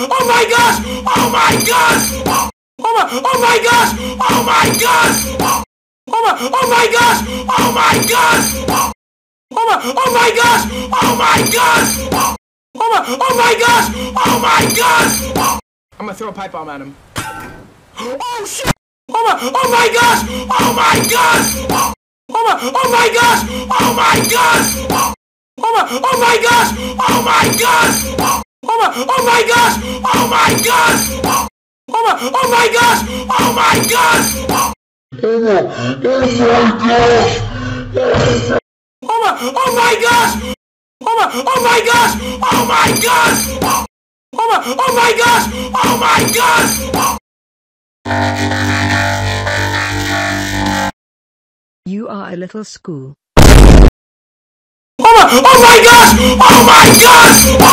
Oh my gosh! Oh my gosh! Oh my gosh! Oh my gosh! Oh my gosh! Oh my gosh! Oh my gosh! Oh my gosh! Oh my gosh! Oh my gosh! I'm gonna throw a pipe bomb at him. Oh shit! Oh my gosh! Oh my gosh! Oh my gosh! Oh my gosh! Oh my gosh! Oh my gosh! Oh my gosh! Oh my gosh! Oh my gosh! Oh my gosh! Oh my gosh! Oh my gosh! Oh my gosh! Oh my gosh! Oh my gosh! You are a little school. Oh my gosh! Oh my gosh!